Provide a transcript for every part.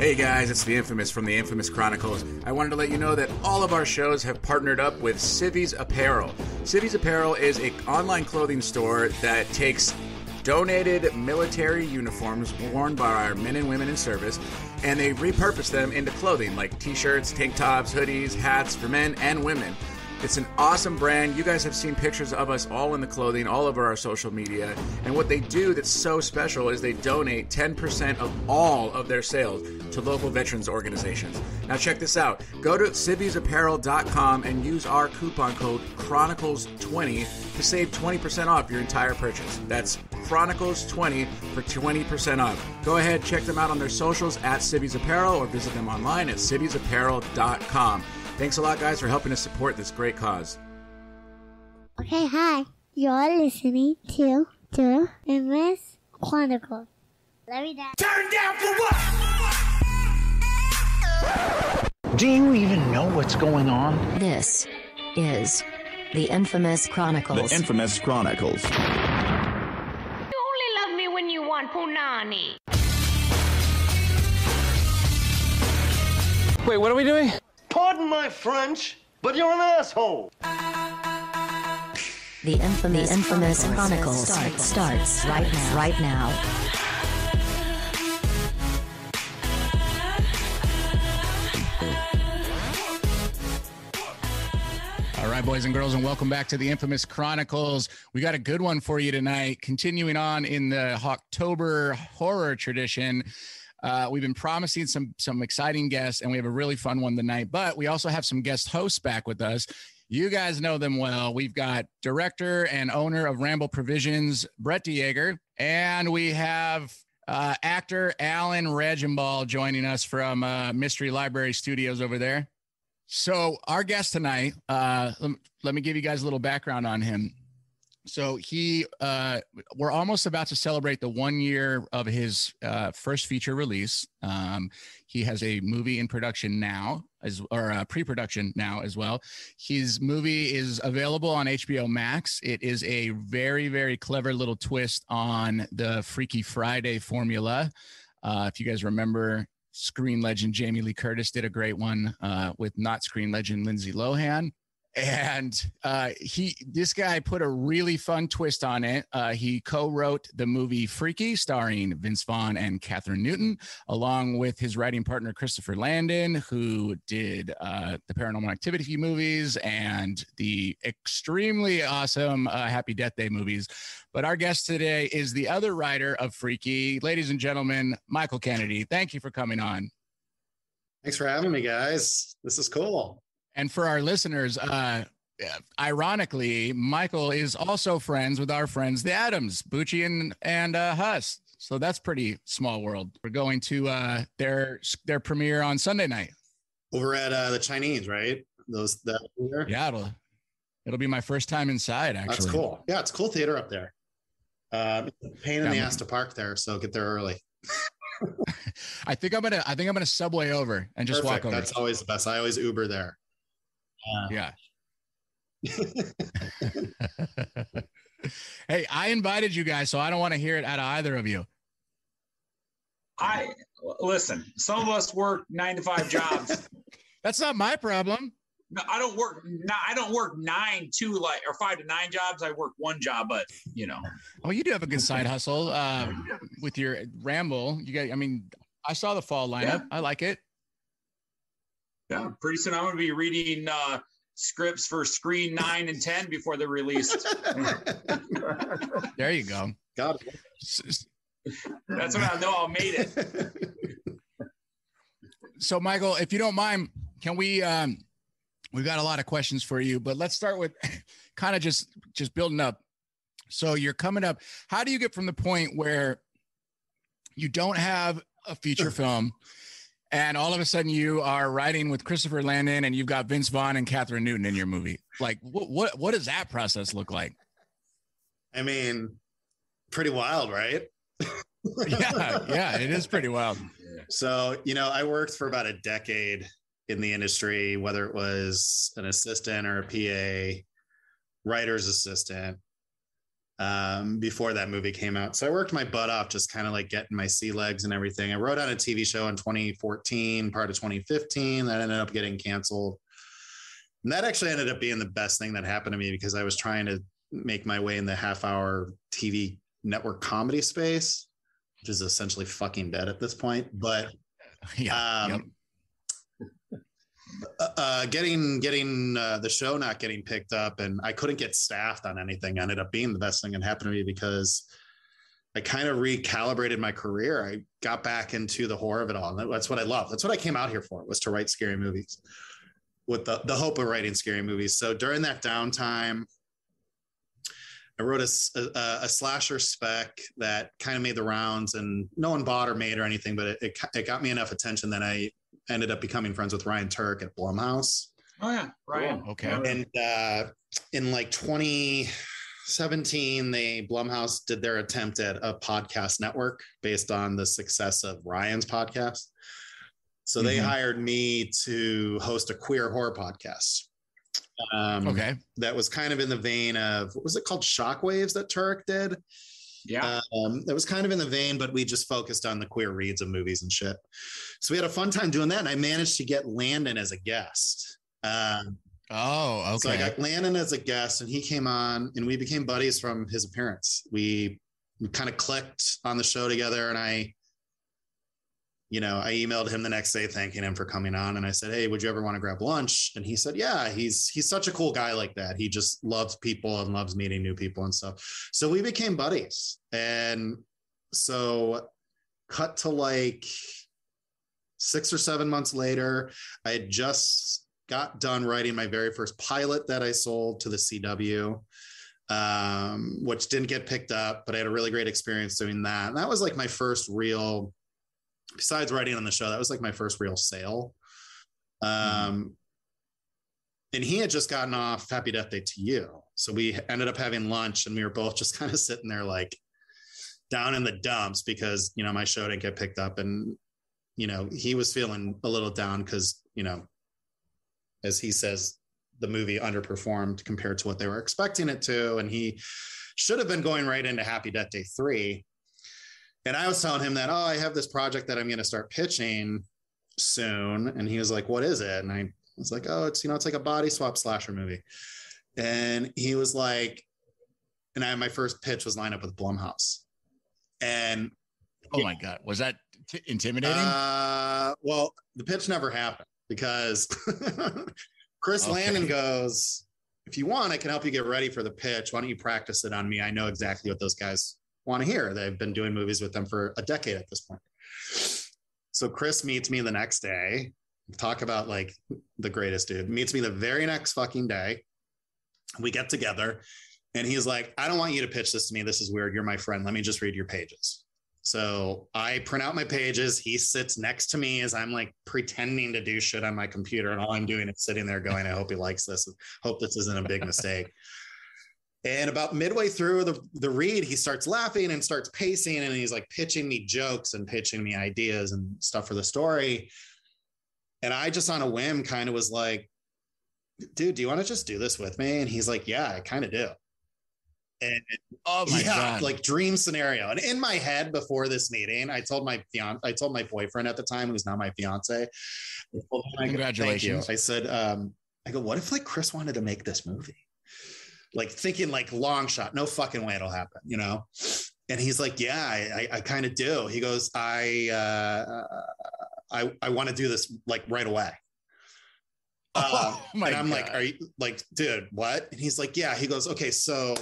Hey guys, it's The Infamous from The Infamous Chronicles. I wanted to let you know that all of our shows have partnered up with Civvies Apparel. Civvies Apparel is an online clothing store that takes donated military uniforms worn by our men and women in service, and they repurpose them into clothing like t-shirts, tank tops, hoodies, hats for men and women. It's an awesome brand. You guys have seen pictures of us all in the clothing all over our social media. And what they do that's so special is they donate 10% of all of their sales to local veterans organizations. Now check this out. Go to civviesapparel.com and use our coupon code Chronicles20 to save 20% off your entire purchase. That's Chronicles20 for 20% off. Go ahead, check them out on their socials at Civvies Apparel or visit them online at civviesapparel.com. Thanks a lot, guys, for helping us support this great cause. Okay, hi. You're listening to The Infamous Chronicles. Let me down. Turn down for what? Do you even know what's going on? This is The Infamous Chronicles. The Infamous Chronicles. You only love me when you want punani. Wait, what are we doing? Pardon my French, but you're an asshole. The infamous Chronicles starts right now. All right, boys and girls, and welcome back to The Infamous Chronicles. We got a good one for you tonight. Continuing on in the Hawktober horror tradition, we've been promising some exciting guests, and we have a really fun one tonight, but we also have some guest hosts back with us. You guys know them well. We've got director and owner of Ramble Provisions, Brett DeJager, and we have actor Alan Regenball joining us from Mystery Library Studios over there. So our guest tonight, let me give you guys a little background on him. So we're almost about to celebrate the 1 year of his first feature release. He has a movie in production now, or pre-production now as well. His movie is available on HBO Max. It is a very, very clever little twist on the Freaky Friday formula. If you guys remember, screen legend Jamie Lee Curtis did a great one with not screen legend Lindsay Lohan. And this guy put a really fun twist on it. He co-wrote the movie Freaky, starring Vince Vaughn and Catherine Newton, along with his writing partner, Christopher Landon, who did the Paranormal Activity movies and the extremely awesome Happy Death Day movies. But our guest today is the other writer of Freaky. Ladies and gentlemen, Michael Kennedy, thank you for coming on. Thanks for having me, guys. This is cool. And for our listeners, ironically, Michael is also friends with our friends, the Addams, Bucci and Huss. So that's pretty small world. We're going to their premiere on Sunday night. Over at the Chinese, right? Yeah, it'll be my first time inside, actually. That's cool. Yeah, it's cool theater up there. Pain in the ass to park there, so get there early. I think I'm gonna subway over and just walk over. That's always the best. I always Uber there. Yeah. Hey, I invited you guys, so I don't want to hear it out of either of you. Listen, some of us work 9-to-5 jobs. That's not my problem. No, I don't work 9 to 2 or 5 to 9 jobs. I work one job, but you know. Oh, you do have a good side hustle with your Ramble. I saw the fall lineup. Yeah. I like it. Yeah, pretty soon I'm going to be reading scripts for Screen 9 and 10 before they're released. There you go. Got it. That's when I know I made it. So, Michael, if you don't mind, can we we've got a lot of questions for you, but let's start with kind of just building up. So you're coming up. How do you get from the point where you don't have a feature film and all of a sudden you are writing with Christopher Landon and you've got Vince Vaughn and Catherine Newton in your movie? Like, what does that process look like? I mean, pretty wild, right? yeah, it is pretty wild. So, I worked for about a decade in the industry, whether it was an assistant or a PA, writer's assistant. before that movie came out. So I worked my butt off, just kind of like getting my sea legs and everything. I wrote on a TV show in 2014, part of 2015, that ended up getting canceled. And that actually ended up being the best thing that happened to me, because I was trying to make my way in the half hour TV network comedy space, which is essentially fucking dead at this point. But getting the show not getting picked up, and I couldn't get staffed on anything, ended up being the best thing that happened to me, because I kind of recalibrated my career. I got back into the horror of it all. And that's what I love. That's what I came out here for, was to write scary movies, with the hope of writing scary movies. So during that downtime, I wrote a slasher spec that kind of made the rounds, and no one bought or made or anything, but it got me enough attention that I ended up becoming friends with Ryan Turek at Blumhouse. Oh yeah, Ryan. Oh, okay. And in like 2017, Blumhouse did their attempt at a podcast network based on the success of Ryan's podcast. So they hired me to host a queer horror podcast. That was kind of in the vein of, what was it called? Shockwaves that Turek did. Yeah. It was kind of in the vein, but we just focused on the queer reads of movies and shit. So we had a fun time doing that. And I managed to get Landon as a guest. So I got Landon as a guest, and he came on, and we became buddies from his appearance. We kind of clicked on the show together, and I emailed him the next day thanking him for coming on. And I said, hey, would you ever want to grab lunch? And he said, yeah, he's such a cool guy like that. He just loves people and loves meeting new people and stuff. So we became buddies. And so cut to like 6 or 7 months later, I had just got done writing my very first pilot that I sold to the CW, which didn't get picked up, but I had a really great experience doing that. And that was like my first real, besides writing on the show, that was like my first real sale. And he had just gotten off Happy Death Day to You. So we ended up having lunch, and we were both just kind of sitting there like down in the dumps, because, my show didn't get picked up, and, he was feeling a little down because, as he says, the movie underperformed compared to what they were expecting it to. And he should have been going right into Happy Death Day 3. And I was telling him that, I have this project that I'm going to start pitching soon. And he was like, what is it? And I was like, oh, it's, it's like a body swap slasher movie. And he was like, my first pitch was lined up with Blumhouse. And oh my God, was that intimidating? Well, the pitch never happened, because Landon goes, if you want, I can help you get ready for the pitch. Why don't you practice it on me? I know exactly what those guys want to hear. They've been doing movies with them for a decade at this point. So Chris meets me the next day. Talk about like the greatest dude. Meets me the very next fucking day. We get together, and he's like, I don't want you to pitch this to me. This is weird. You're my friend. Let me just read your pages. So I print out my pages. He sits next to me as I'm like pretending to do shit on my computer. And all I'm doing is sitting there going, I hope he likes this. Hope this isn't a big mistake. And about midway through the read, he starts laughing and starts pacing, and he's like pitching me jokes and pitching me ideas and stuff for the story. And I just on a whim kind of was like, dude, do you want to just do this with me? And he's like, yeah, I kind of do. And God, like dream scenario. And in my head before this meeting, I told my boyfriend at the time, who's now my fiance. Congratulations. I said, what if like Chris wanted to make this movie? Like thinking like long shot, no fucking way it'll happen, And he's like, yeah, I kind of do. He goes, I want to do this like right away. And I'm God. Like, are you like, dude, what? And he's like, yeah. He goes, okay, so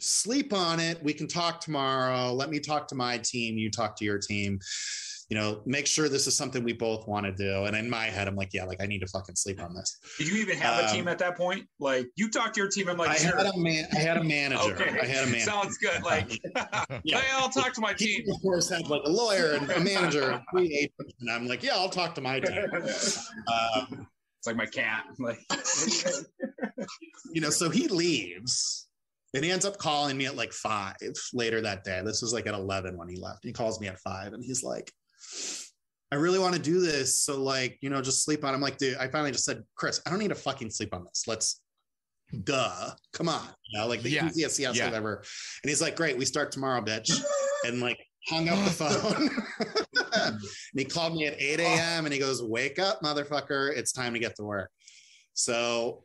sleep on it. We can talk tomorrow. Let me talk to my team. You talk to your team. Make sure this is something we both want to do. And in my head, I'm like, yeah, like I need to fucking sleep on this. Did you even have a team at that point? Like you talked to your team. I'm like, I had a manager. Okay. I had a manager. Sounds good. Like, yeah. I'll talk to my team. Of course, had like a lawyer and a manager. And I'm like, yeah, I'll talk to my team. It's like my cat. Like, so he leaves. And he ends up calling me at like 5 later that day. This was like at 11 when he left. He calls me at 5 and he's like, I really want to do this. So like, just sleep on it. I'm like, dude, I finally just said, Chris, I don't need to fucking sleep on this. Let's duh, come on, you know, like the easiest yes ever. And he's like, great, we start tomorrow, bitch. And like hung up the phone. And he called me at 8 a.m. and he goes, wake up, motherfucker, it's time to get to work. So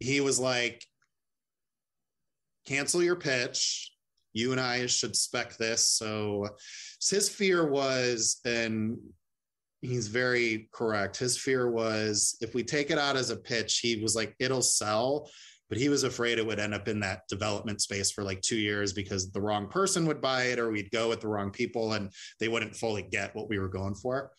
he was like, cancel your pitch. You and I should spec this. So his fear was, and he's very correct, his fear was if we take it out as a pitch, he was like, it'll sell. But he was afraid it would end up in that development space for like 2 years because the wrong person would buy it, or we'd go with the wrong people and they wouldn't fully get what we were going for.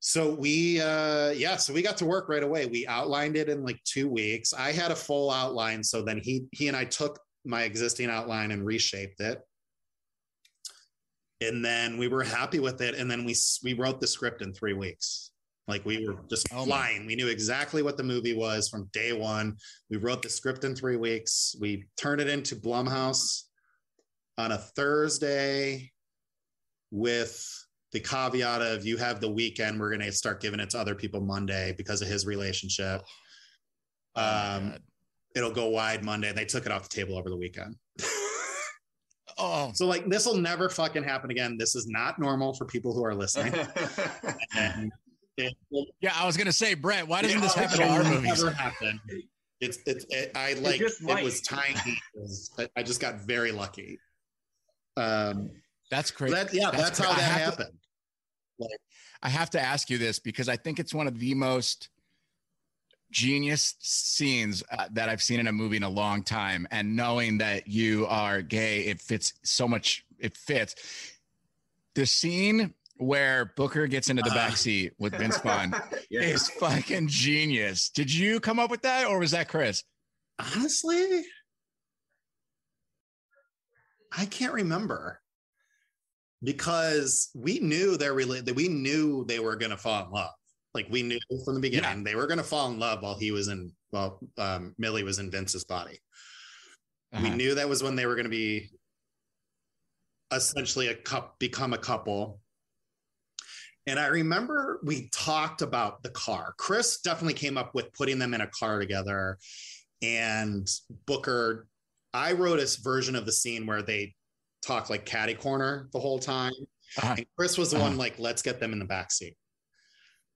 So we got to work right away. We outlined it in like 2 weeks. I had a full outline. So then he and I took my existing outline and reshaped it. And then we were happy with it. And then we wrote the script in 3 weeks. Like we were just flying. We knew exactly what the movie was from day one. We wrote the script in 3 weeks. We turned it into Blumhouse on a Thursday with the caveat of, you have the weekend, we're going to start giving it to other people Monday because of his relationship. It'll go wide Monday. They took it off the table over the weekend. So like, this will never fucking happen again. This is not normal for people who are listening. I was going to say, Brett, why doesn't this happen to our movies? Never happen. It was tiny. I just got very lucky. That's crazy. That's how that happened. I have to ask you this because I think it's one of the most genius scenes that I've seen in a movie in a long time. And knowing that you are gay, it fits so much. It fits. The scene where Booker gets into the backseat with Vince Vaughn is fucking genius. Did you come up with that, or was that Chris? Honestly, I can't remember. Because we knew they were going to fall in love. Like we knew from the beginning they were going to fall in love while Millie was in Vince's body. We knew that was when they were going to be essentially become a couple. And I remember we talked about the car. Chris definitely came up with putting them in a car together, and Booker. I wrote a version of the scene where they talk like catty corner the whole time. And Chris was the one like, let's get them in the backseat.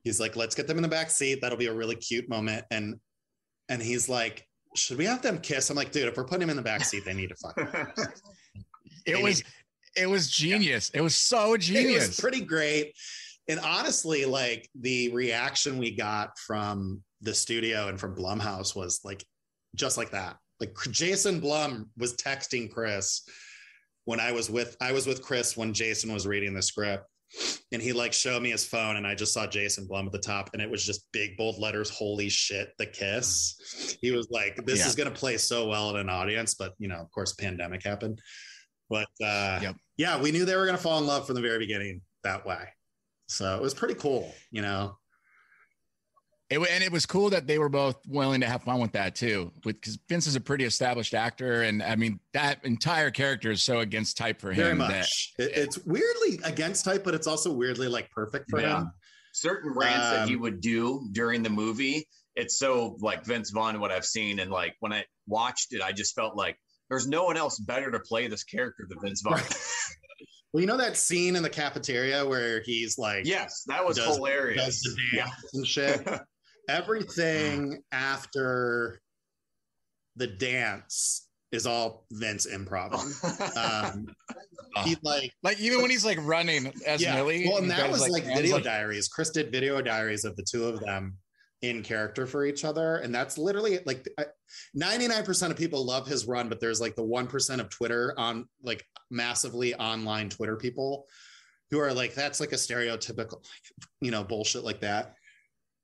He's like, let's get them in the backseat. That'll be a really cute moment. And he's like, should we have them kiss? I'm like, dude, if we're putting him in the backseat, they need to fuck. It was genius. Yeah. It was so genius. It was pretty great. And honestly, like the reaction we got from the studio and from Blumhouse was like, just like that. Like Jason Blum was texting Chris when I was with Chris when Jason was reading the script, and he like showed me his phone, and I just saw Jason Blum at the top, and it was just big bold letters, holy shit, the kiss. He was like, this is going to play so well at an audience, but you know, of course, pandemic happened. But we knew they were going to fall in love from the very beginning that way. So it was pretty cool, you know. And it was cool that they were both willing to have fun with that too, because Vince is a pretty established actor, and I mean that entire character is so against type for him. Very much. It's weirdly against type, but it's also weirdly like perfect for him. Certain rants that he would do during the movie, it's so like Vince Vaughn, what I've seen, and like when I watched it, I just felt like there's no one else better to play this character than Vince Vaughn. Right. Well, you know that scene in the cafeteria where he's like, yes, that was hilarious. Does the dance and shit. Everything after the dance is all Vince improv. He like even when he's like running as Millie. Well, and that was like video diaries. Chris did video diaries of the two of them in character for each other, and that's literally like 99% of people love his run, but there's like the 1% of Twitter on like massively online Twitter people who are like, that's like a stereotypical, like, you know, bullshit like that.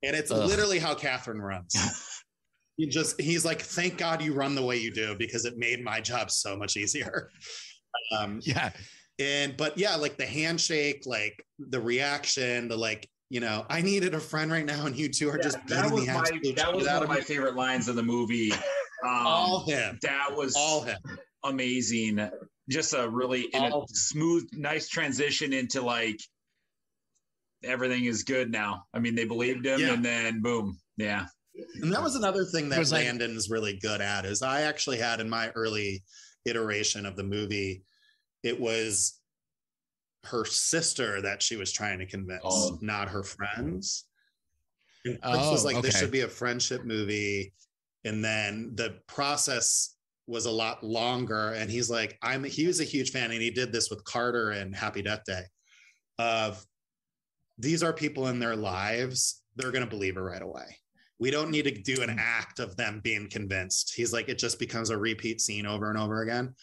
And it's literally how Catherine runs. He's like, thank God you run the way you do, because it made my job so much easier. Like the handshake, like the reaction, the like, you know, I needed a friend right now, and you two are just beating the absolute. That was one of my favorite lines in the movie. All him. That was all him. Amazing. Just a really smooth, nice transition into like, everything is good now. I mean, they believed him, and then boom. Yeah. And that was another thing that Landon's really good at, is I actually had in my early iteration of the movie, it was her sister that she was trying to convince, not her friends. And Chris was like, this should be a friendship movie. And then the process was a lot longer. And he's like, he was a huge fan. And he did this with Carter and Happy Death Day of, these are people in their lives. They're going to believe her right away. We don't need to do an act of them being convinced. He's like, it just becomes a repeat scene over and over again.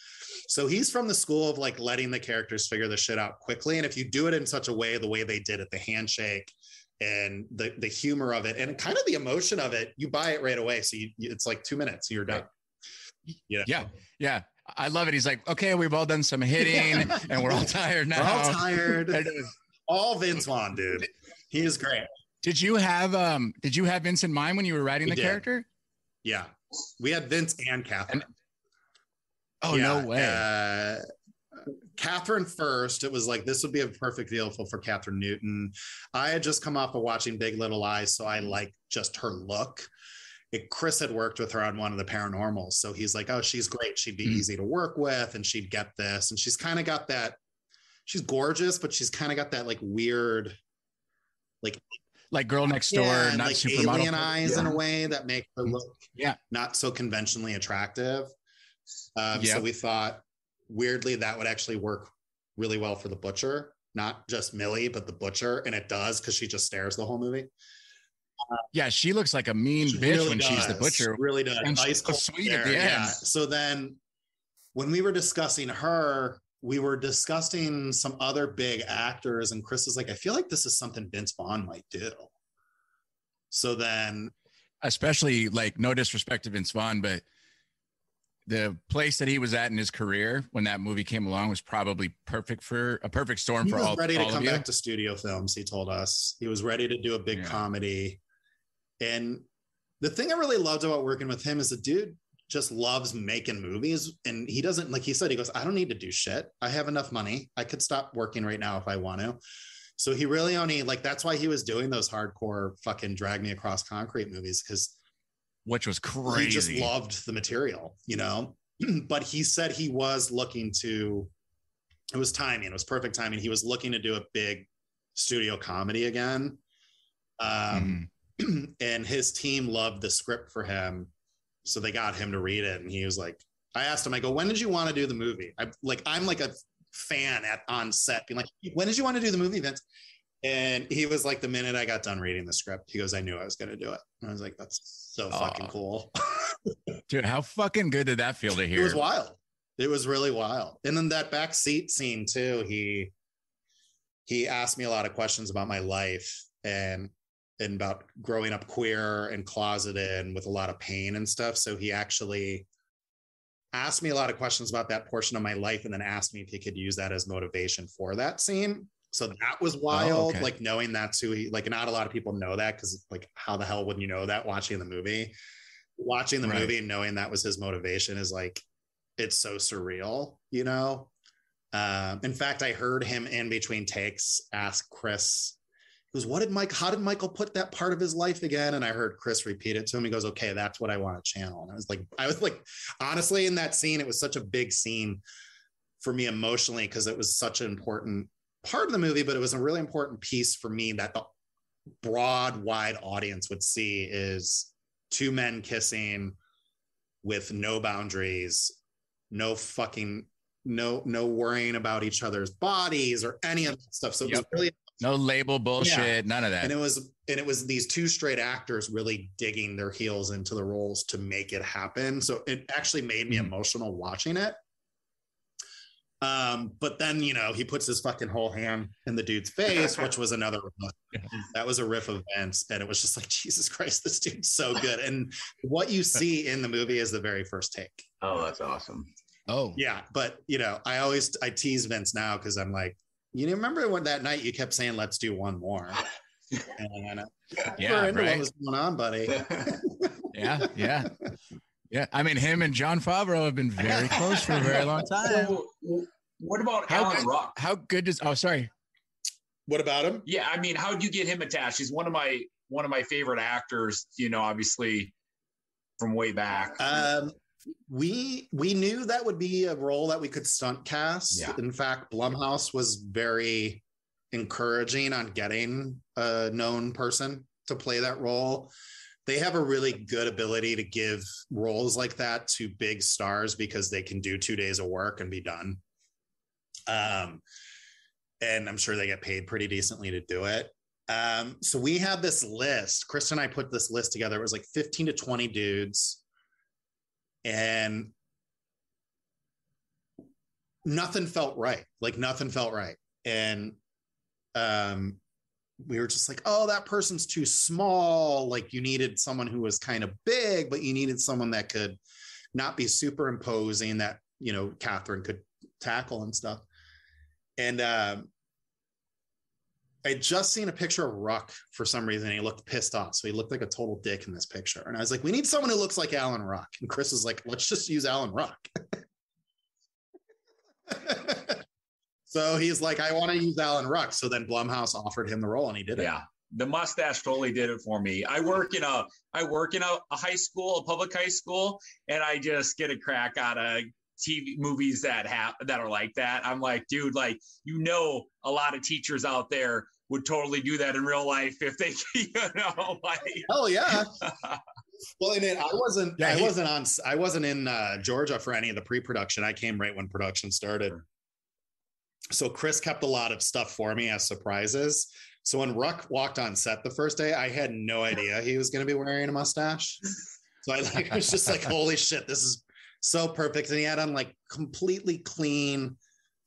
So he's from the school of like letting the characters figure the shit out quickly. And if you do it in such a way, the way they did it, the handshake and the humor of it and kind of the emotion of it, you buy it right away. So it's like 2 minutes, you're done. Yeah. Yeah. Yeah. I love it. He's like, okay, we've all done some hitting and we're all tired now. We're all tired. All Vince Vaughn, dude. He is great. Did you have Vince in mind when you were writing the character? Yeah. We had Vince and Catherine. No way. Catherine first. It was like, this would be a perfect vehicle for Catherine Newton. I had just come off of watching Big Little Lies, so I liked just her look. Chris had worked with her on one of the Paranormals, so he's like, oh, she's great. She'd be easy to work with, and she'd get this. And she's kind of got that. She's gorgeous, but she's kind of got that like weird, like girl next door, not like supermodel, alien eyes in a way that make her look not so conventionally attractive. So we thought weirdly that would actually work really well for the butcher, not just Millie, but the butcher, and it does because she just stares the whole movie. She looks like a mean bitch really when does. She's the butcher. She really does. And she's so sweet at the end. Yeah. So then, when we were discussing her, we were discussing some other big actors, and Chris is like, I feel like this is something Vince Vaughn might do. So then, especially like, no disrespect to Vince Vaughn, but the place that he was at in his career when that movie came along was probably perfect for a perfect storm for all. He was ready to come back to studio films. He told us he was ready to do a big comedy. And the thing I really loved about working with him is the dude just loves making movies, and he doesn't, like he said, he goes, I don't need to do shit. I have enough money. I could stop working right now if I want to. So he really only, like, that's why he was doing those hardcore fucking Drag Me Across Concrete movies, because which was crazy. He just loved the material, you know. But he said he was looking to, it was timing, it was perfect timing. He was looking to do a big studio comedy again. And his team loved the script for him, so they got him to read it. And he was like, I asked him, I go, when did you want to do the movie? I'm like a fan on set being like, when did you want to do the movie, Vince? And he was like, the minute I got done reading the script, he goes, I knew I was going to do it. And I was like, that's so fucking cool. Dude, how fucking good did that feel to hear? It was wild. It was really wild. And then that backseat scene too, he asked me a lot of questions about my life and about growing up queer and closeted and with a lot of pain and stuff. So he actually asked me a lot of questions about that portion of my life and then asked me if he could use that as motivation for that scene. So that was wild, like knowing that's who he, like, not a lot of people know that, because like, how the hell wouldn't you know that watching the movie? Watching the movie and knowing that was his motivation is like, it's so surreal, you know? In fact, I heard him in between takes ask Chris, he goes, how did Michael put that part of his life again? And I heard Chris repeat it to him. He goes, okay, that's what I want to channel. And I was like, honestly, in that scene, it was such a big scene for me emotionally, because it was such an important part of the movie, but it was a really important piece for me that the broad, wide audience would see, is two men kissing with no boundaries, no worrying about each other's bodies or any of that stuff. So it was really, no label bullshit, none of that. And it was these two straight actors really digging their heels into the roles to make it happen. So it actually made me emotional watching it. But then, you know, he puts his fucking whole hand in the dude's face, which was another riff. That was a riff of Vince. And it was just like, Jesus Christ, this dude's so good. And what you see in the movie is the very first take. Oh, that's awesome. Oh, yeah. But, you know, I tease Vince now, because I'm like, you remember when that night you kept saying, let's do one more? And we're into what was going on, buddy. Yeah. I mean, him and John Favreau have been very close for a very long time. What about Alan Rock? How good does... Oh, sorry. What about him? Yeah, I mean, how do you get him attached? He's one of my one of my favorite actors, you know, obviously from way back. We knew that would be a role that we could stunt cast. Yeah. In fact, Blumhouse was very encouraging on getting a known person to play that role. They have a really good ability to give roles like that to big stars because they can do 2 days of work and be done. And I'm sure they get paid pretty decently to do it. So we had this list. Kristen and I put this list together. It was like 15 to 20 dudes. And nothing felt right. Like nothing felt right. And we were just like, oh, that person's too small. Like you needed someone who was kind of big, but you needed someone that could not be super imposing, that, you know, Catherine could tackle and stuff. And I just seen a picture of Ruck for some reason. And he looked pissed off. So he looked like a total dick in this picture. And I was like, we need someone who looks like Alan Ruck. And Chris was like, let's just use Alan Ruck. So he's like, I want to use Alan Ruck. So then Blumhouse offered him the role and he did it. Yeah. The mustache totally did it for me. I work in a high school, a public high school, and I just get a crack out of TV movies that are like that. I'm like, dude, like, you know, a lot of teachers out there would totally do that in real life if they, you know, like, hell yeah. Well, and I wasn't in Georgia for any of the pre-production. I came right when production started. So Chris kept a lot of stuff for me as surprises. So when Ruck walked on set the first day, I had no idea he was going to be wearing a mustache. So I was just like, holy shit, this is so perfect. And he had on like completely clean,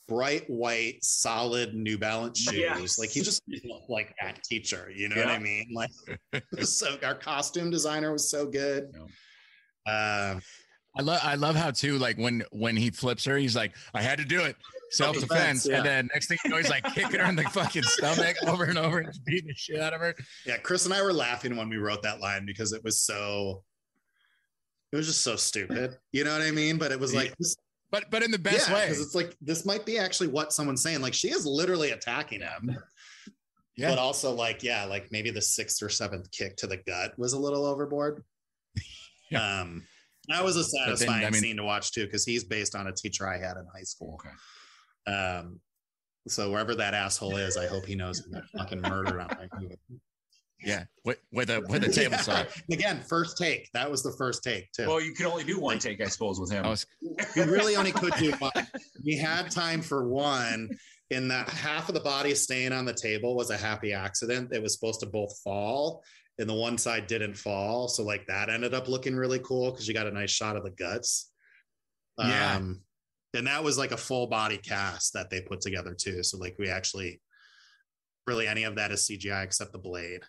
bright white, solid New Balance shoes. Yes. Like he just looked like that teacher, you know what I mean? Like, so our costume designer was so good. Yeah. I love how too, like when he flips her, he's like, I had to do it. Self-defense. Yeah. And then next thing you know, he's like kicking her in the fucking stomach over and over and beating the shit out of her. Yeah. Chris and I were laughing when we wrote that line because it was just so stupid. You know what I mean? But it was like, but in the best way. Cause it's like, this might be actually what someone's saying. Like she is literally attacking him. Yeah. But also like, yeah, like maybe the 6th or 7th kick to the gut was a little overboard. Yeah. That was a satisfying scene to watch too, because he's based on a teacher I had in high school. Okay. So wherever that asshole is, I hope he knows he got fucking murdered on my computer. Yeah, with a table saw. Again, first take. That was the first take too. Well, you could only do one take, I suppose, with him. You really only could do one. We had time for one. In that half of the body staying on the table was a happy accident. It was supposed to both fall. And the one side didn't fall. So like that ended up looking really cool because you got a nice shot of the guts. Yeah. And that was like a full body cast that they put together too. So like we actually really any of that is CGI except the blade.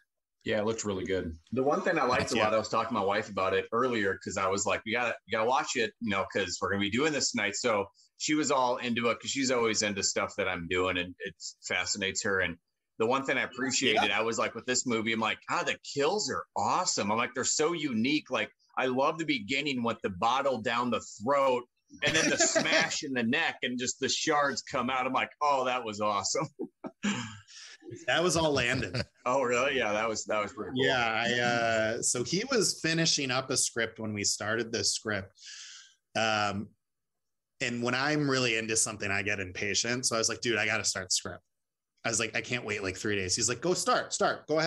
Yeah, it looks really good. The one thing I liked a lot, I was talking to my wife about it earlier because I was like, we gotta watch it, you know, because we're gonna be doing this tonight. So she was all into it because she's always into stuff that I'm doing and it fascinates her. And the one thing I appreciated, I was like, with this movie, I'm like, God, the kills are awesome. I'm like, they're so unique. Like, I love the beginning with the bottle down the throat and then the smash in the neck and just the shards come out. I'm like, oh, that was awesome. That was all Landon. Oh, really? Yeah, that was pretty cool. Yeah, so he was finishing up a script when we started this script. And when I'm really into something, I get impatient. So I was like, dude, I got to start the script. I was like, I can't wait like 3 days. He's like, go ahead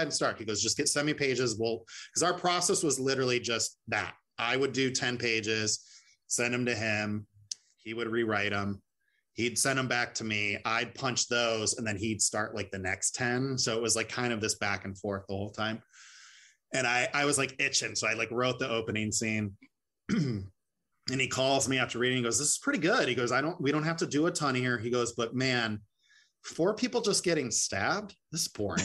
and start. He goes, just get semi pages. Well, because our process was literally just that. I would do 10 pages, send them to him. He would rewrite them. He'd send them back to me. I'd punch those. And then he'd start like the next 10. So it was like kind of this back and forth the whole time. And I was like itching. So I like wrote the opening scene and he calls me after reading. He goes, this is pretty good. He goes, we don't have to do a ton here. He goes, but man, 4 people just getting stabbed? This is boring.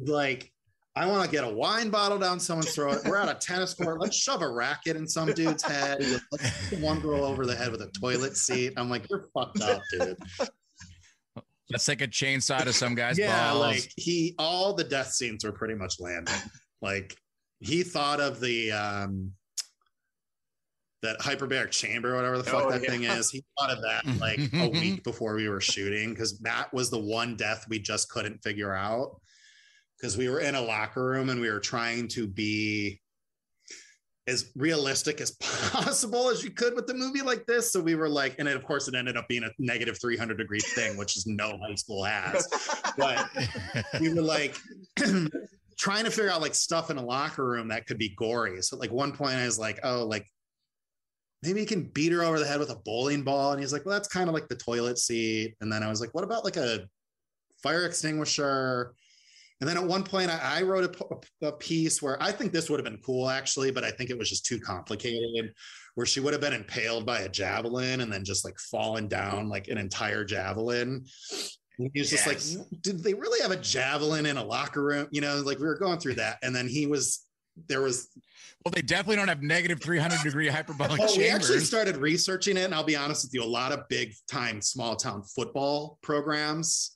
Like, I want to get a wine bottle down someone's throat. We're at a tennis court. Let's shove a racket in some dude's head. Let's hit one girl over the head with a toilet seat. I'm like, you're fucked up, dude. Let's take a chainsaw to some guy's balls. Like all the death scenes were pretty much Landon. Like he thought of the that hyperbaric chamber, whatever the fuck thing is. He thought of that like a week before we were shooting because that was the one death we just couldn't figure out. because we were in a locker room and we were trying to be as realistic as possible as you could with the movie like this. So we were like, and then of course it ended up being a negative 300 degree thing, which is no high school has, but we were like trying to figure out like stuff in a locker room that could be gory. So like one point I was like, oh, like maybe you can beat her over the head with a bowling ball. And he's like, well, that's kind of like the toilet seat. And then I was like, what about like a fire extinguisher? And then at one point I wrote a piece where I think this would have been cool actually, but I think it was just too complicated, where she would have been impaled by a javelin and then just like fallen down like an entire javelin. And he was just like, did they really have a javelin in a locker room? You know, like we were going through that. And then he was, there was. Well, they definitely don't have negative 300 degree hyperbolic chambers. We actually started researching it. And I'll be honest with you, a lot of big time, small town football programs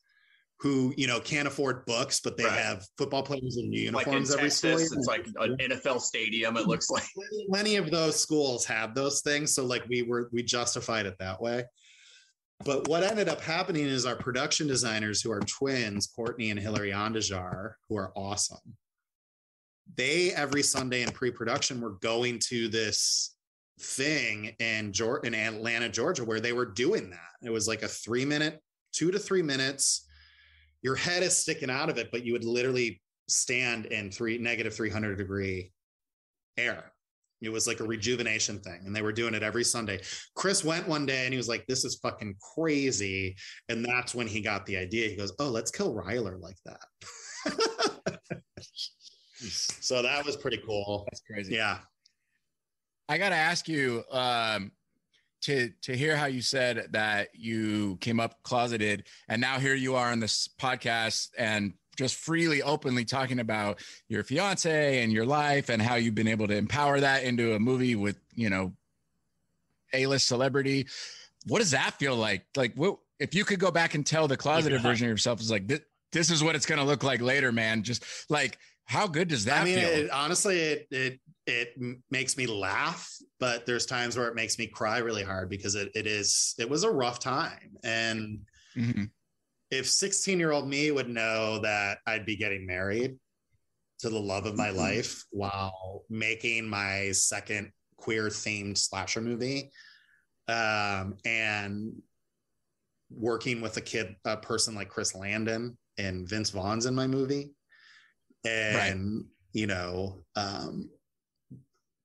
who, you know, can't afford books, but they have football players in new uniforms like in every school. It's like an NFL stadium, it looks like. Many of those schools have those things. So like we justified it that way. But what ended up happening is our production designers, who are twins, Courtney and Hillary Andajar, who are awesome. They, every Sunday in pre-production, were going to this thing in Atlanta, Georgia, where they were doing that. It was like a 3 minute, 2 to 3 minutes. Your head is sticking out of it, but you would literally stand in negative 300 degree air. It was like a rejuvenation thing. And they were doing it every Sunday. Chris went one day and he was like, this is fucking crazy. And that's when he got the idea. He goes, oh, let's kill Ryler like that. So that was pretty cool. That's crazy. Yeah. I got to ask you, to hear how you said that you came up closeted, and now here you are on this podcast and just freely, openly talking about your fiance and your life and how you've been able to empower that into a movie with, you know, A-list celebrity. What does that feel like? Like, what if you could go back and tell the closeted version of yourself is like, this is what it's going to look like later, man. Just like, how good does that feel? It makes me laugh, but there's times where it makes me cry really hard because it was a rough time. And if 16-year-old me would know that I'd be getting married to the love of my life while making my second queer themed slasher movie, and working with a person like Chris Landon, and Vince Vaughn's in my movie, and you know,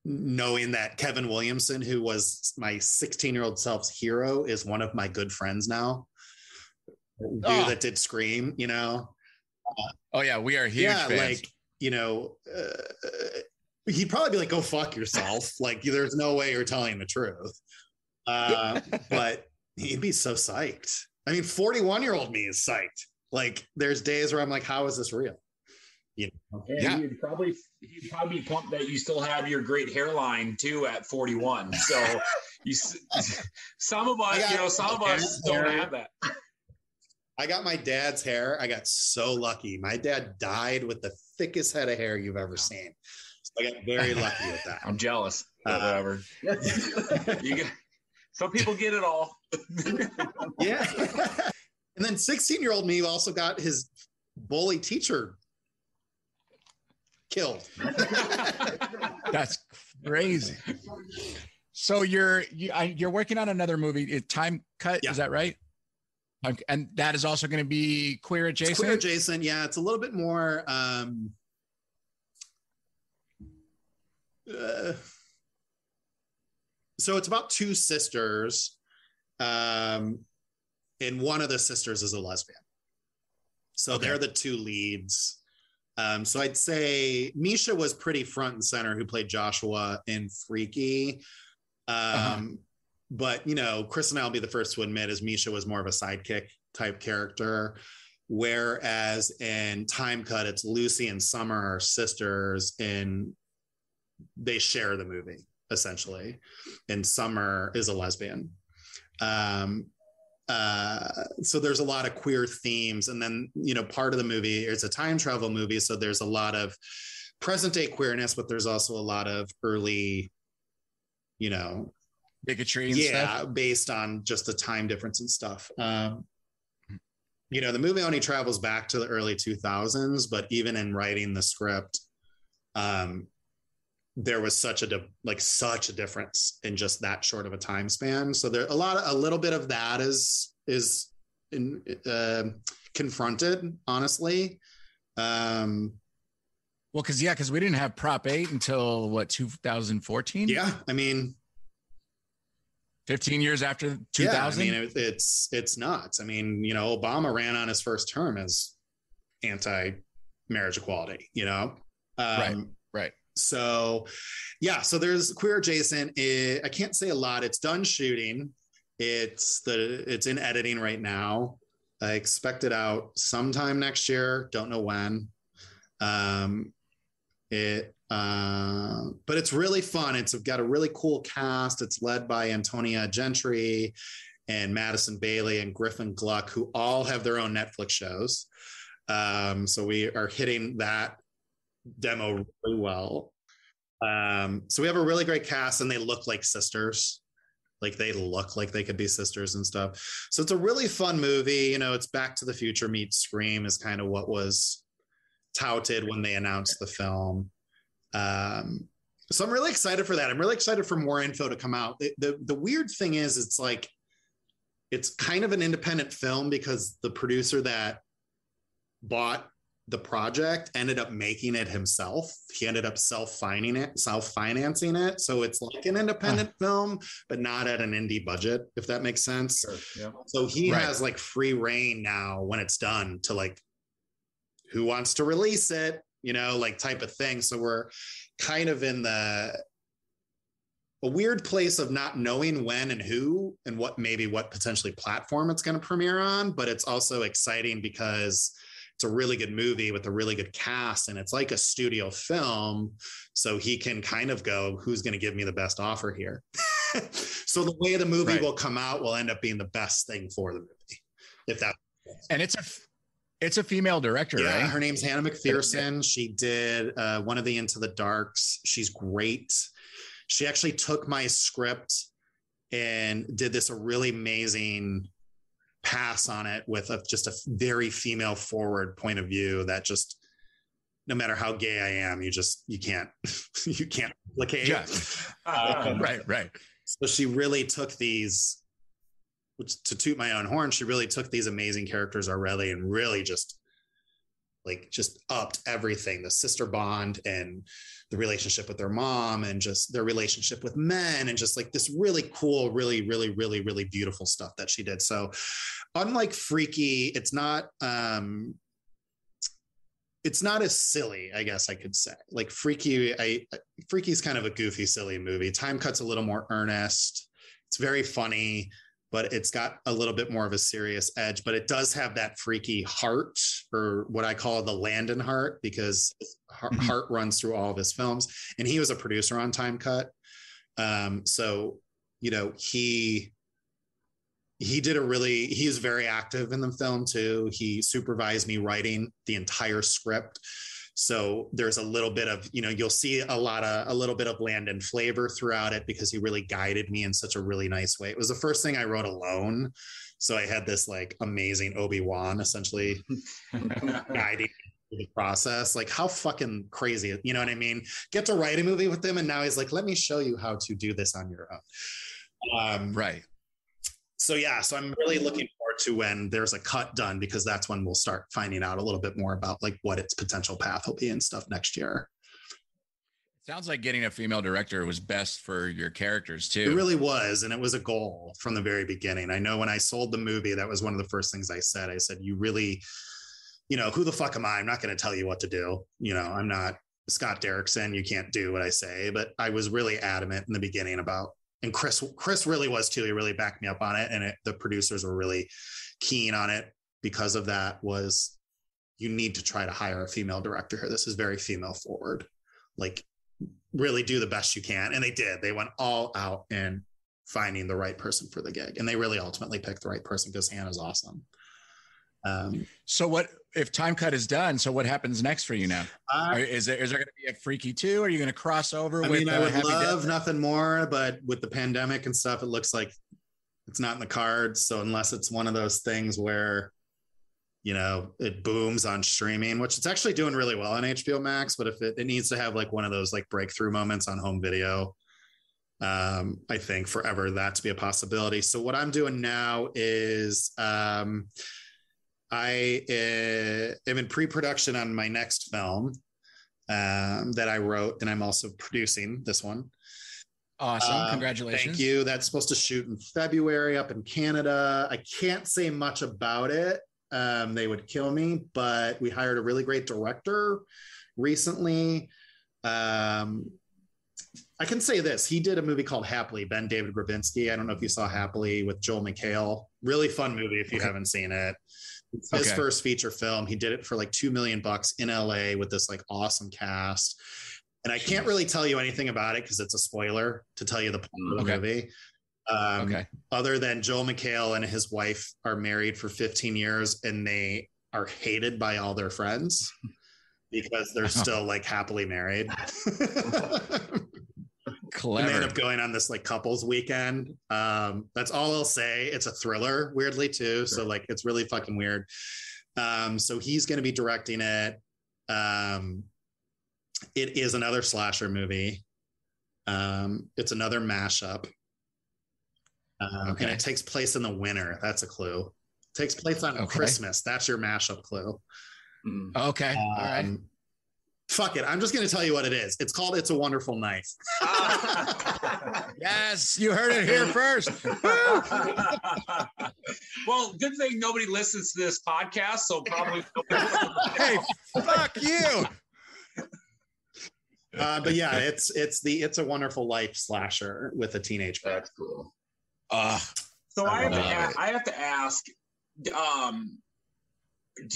knowing that Kevin Williamson, who was my 16-year-old self's hero, is one of my good friends now. Dude that did Scream, you know. We are huge fans. Like, you know, he'd probably be like, go fuck yourself. Like, there's no way you're telling the truth. But he'd be so psyched. I mean, 41-year-old me is psyched. Like, there's days where I'm like, how is this real? You know, You'd probably be pumped that you still have your great hairline too at 41. So some of us don't have that. I got my dad's hair. I got so lucky. My dad died with the thickest head of hair you've ever seen. So I got very lucky with that. I'm jealous. Whatever. Some people get it all. And then 16-year-old me also got his bully teacher killed. That's crazy. So you're working on another movie, Time Cut, is that right? And that is also going to be queer adjacent? It's queer adjacent, yeah. It's a little bit more so it's about two sisters, and one of the sisters is a lesbian. So they're the two leads. So I'd say Misha was pretty front and center, who played Joshua in Freaky. But, you know, Chris and I will be the first to admit is Misha was more of a sidekick type character. Whereas in Time Cut, it's Lucy and Summer are sisters, and they share the movie, essentially. And Summer is a lesbian. So there's a lot of queer themes. And then, you know, part of the movie, it's a time travel movie. So there's a lot of present day queerness, but there's also a lot of early, you know, bigotry and stuff, based on just the time difference and stuff. you know, the movie only travels back to the early 2000s, but even in writing the script, there was such a difference in just that short of a time span. So there, a little bit of that is confronted, honestly. Well, because we didn't have Prop 8 until 2014. Yeah, I mean, 15 years after 2000. Yeah, I mean, it's nuts. I mean, you know, Obama ran on his first term as anti-marriage equality. You know, right. So, yeah. So there's queer adjacent. I can't say a lot. It's done shooting. It's in editing right now. I expect it out sometime next year. Don't know when. But it's really fun. It's got a really cool cast. It's led by Antonia Gentry and Madison Bailey and Griffin Gluck, who all have their own Netflix shows. So we are hitting that demo really well. So we have a really great cast, and they look like sisters. Like, they look like they could be sisters and stuff. So it's a really fun movie. You know, it's Back to the Future meets Scream is kind of what was touted when they announced the film. So I'm really excited for that. I'm really excited for more info to come out. The weird thing is, it's like, it's kind of an independent film because the producer that bought the project ended up making it himself. He ended up self-financing it. So it's like an independent film, but not at an indie budget, if that makes sense. Sure, yeah. So he has like free reign now when it's done to like, who wants to release it, you know, like type of thing. So we're kind of in a weird place of not knowing when and who and what potentially platform it's going to premiere on. But it's also exciting because it's a really good movie with a really good cast, and it's like a studio film. So he can kind of go, who's going to give me the best offer here? So the way the movie will come out will end up being the best thing for the movie. If that makes sense. And it's a female director, right? Her name's Hannah McPherson. She did one of the Into the Darks. She's great. She actually took my script and did this a really amazing pass on it with just a very female forward point of view that just, no matter how gay I am, you can't replicate. Yeah. Right. So she really took these, to toot my own horn, she really took these amazing characters already and really just upped everything, the sister bond and the relationship with their mom and just their relationship with men and just like this really cool, really, really, really, really beautiful stuff that she did. So unlike Freaky, it's not as silly, I guess I could say. Like Freaky's kind of a goofy, silly movie. Time Cut's a little more earnest. It's very funny, but it's got a little bit more of a serious edge, but it does have that Freaky heart, or what I call the Landon heart, because heart runs through all of his films. And he was a producer on Time Cut. So, you know, he is very active in the film too. He supervised me writing the entire script. So there's a little bit of, you know, you'll see a little bit of Landon flavor throughout it because he really guided me in such a really nice way. It was the first thing I wrote alone. So I had this like amazing Obi-Wan essentially guiding the process. Like, how fucking crazy, you know what I mean? Get to write a movie with him. And now he's like, let me show you how to do this on your own. Right. So, yeah, so I'm really looking forward to when there's a cut done, because that's when we'll start finding out a little bit more about like what its potential path will be and stuff next year. It sounds like getting a female director was best for your characters, too. It really was. And it was a goal from the very beginning. I know when I sold the movie, that was one of the first things I said. I said, you really, you know, who the fuck am I? I'm not going to tell you what to do. You know, I'm not Scott Derrickson. You can't do what I say. But I was really adamant in the beginning about, and Chris really was too. He really backed me up on it. And the producers were really keen on it because of that, was you need to try to hire a female director here. This is very female forward, like really do the best you can. And they did, they went all out in finding the right person for the gig. And they really ultimately picked the right person because Hannah's awesome. So what, if Time Cut is done, so what happens next for you now? Is there going to be a Freaky 2? Are you going to cross over? I would love nothing more, but with the pandemic and stuff, it looks like it's not in the cards. So unless it's one of those things where you know, it booms on streaming, which it's actually doing really well on HBO Max. But if it needs to have like one of those like breakthrough moments on home video, I think forever that to be a possibility. So what I'm doing now is I am in pre-production on my next film that I wrote, and I'm also producing this one. Awesome. Congratulations. Thank you. That's supposed to shoot in February up in Canada. I can't say much about it. They would kill me, but we hired a really great director recently. I can say this. He did a movie called Happily, Ben David Bravinsky. I don't know if you saw Happily with Joel McHale. Really fun movie if you haven't seen it. It's his first feature film. He did it for like $2 million in LA with this like awesome cast. And I can't really tell you anything about it because it's a spoiler to tell you the plot of the movie. Other than Joel McHale and his wife are married for 15 years and they are hated by all their friends because they're still like happily married. Clever. And they end up going on this like couples weekend. That's all I'll say. It's a thriller, weirdly too. Sure. So like, it's really fucking weird. So he's going to be directing it. It is another slasher movie. It's another mashup. And it takes place in the winter. That's a clue. It takes place on Christmas. That's your mashup clue. Okay. All right. Fuck it. I'm just going to tell you what it is. It's called It's a Wonderful Knife. Yes, you heard it here first. Well, good thing nobody listens to this podcast, so probably. Hey, fuck you. But yeah, it's the It's a Wonderful Life slasher with a teenage girl. That's cool. So I have to ask, are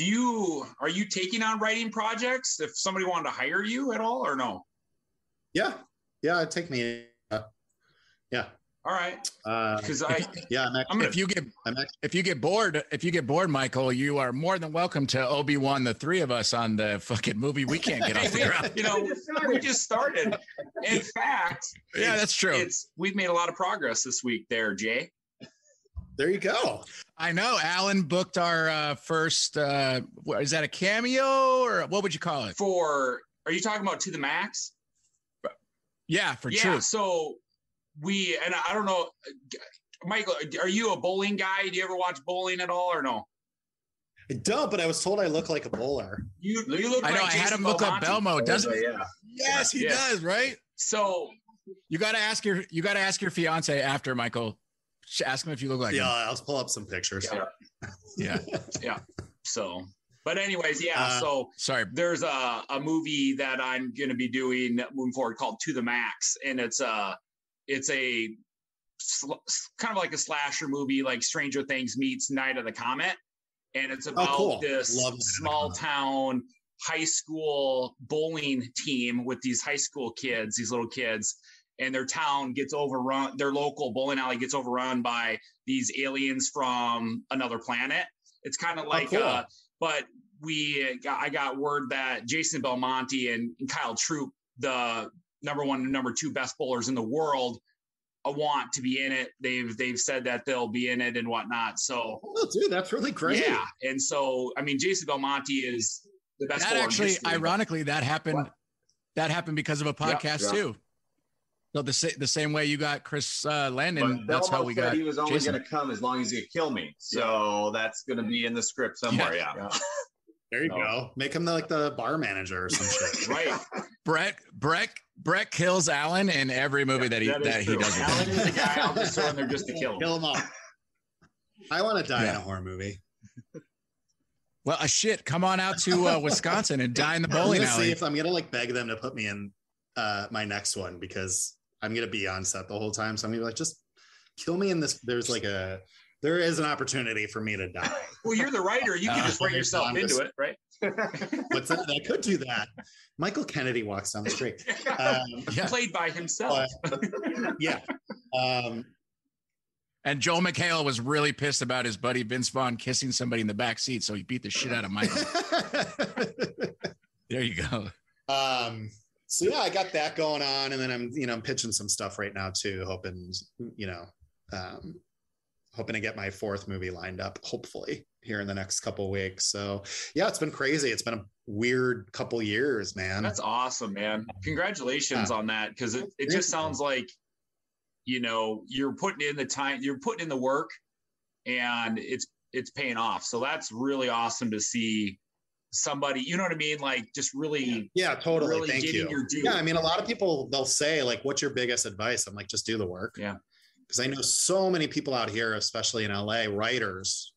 you taking on writing projects if somebody wanted to hire you at all or no? Yeah. It'd take me. All right. Cause if you get bored, Michael, you are more than welcome to Obi-Wan, the three of us on the fucking movie. We can't get off the ground. You know, we just started. In fact, yeah, that's true. We've made a lot of progress this week there, Jay. There you go. I know Alan booked our first, is that a cameo or what would you call it? Are you talking about To the Max? Yeah, true. Yeah, so and I don't know, Michael, are you a bowling guy? Do you ever watch bowling at all or no? I don't, but I was told I look like a bowler. You look like I had him look up Belmo, doesn't he? Yeah. Yes, he does, right? So you gotta ask your fiance after, Michael. Ask him if you look like him. Yeah, I'll pull up some pictures. Yeah. So but anyways, there's a movie that I'm gonna be doing moving forward called To the Max, and it's a kind of like a slasher movie, like Stranger Things meets Night of the Comet. And it's about this small town high school bowling team with these high school kids, these little kids, and their town gets overrun. Their local bowling alley gets overrun by these aliens from another planet. It's kind of like, but I got word that Jason Belmonte and Kyle Troop, the number one and number two best bowlers in the world, want to be in it. They've said that they'll be in it and whatnot. So, dude, that's really great. Yeah, and so I mean, Jason Belmonte is the best. That actually, ironically, that happened. What? That happened because of a podcast too. So the same way you got Chris Landon, that's how we got. He was only going to come as long as he could kill me. So that's going to be in the script somewhere. Yeah. There you go. Make him the bar manager or some shit. Right. Brett kills Alan in every movie that he does. Alan is the guy out there just to kill him all. I want to die in a horror movie. Well, shit. Come on out to Wisconsin and die in the bowling alley. See if I'm going to beg them to put me in my next one, because I'm going to be on set the whole time. So I'm going to be like, just kill me in this. There is an opportunity for me to die. Well, you're the writer. You can just write yourself into it, right? What's that? I could do that. Michael Kennedy walks down the street. Played by himself. Yeah. And Joel McHale was really pissed about his buddy Vince Vaughn kissing somebody in the back seat, so he beat the shit out of Michael. There you go. So yeah, I got that going on, and then I'm pitching some stuff right now too, hoping hoping to get my fourth movie lined up, hopefully here in the next couple of weeks. So yeah, it's been crazy. It's been a weird couple years, man. That's awesome, man. Congratulations on that. Cause it just sounds like, you know, you're putting in the time, you're putting in the work, and it's paying off. So that's really awesome to see somebody, you know what I mean? Like just really, yeah, totally. Really thank you. Yeah. I mean, a lot of people, they'll say like, what's your biggest advice? I'm like, just do the work. Yeah. Because I know so many people out here, especially in LA, writers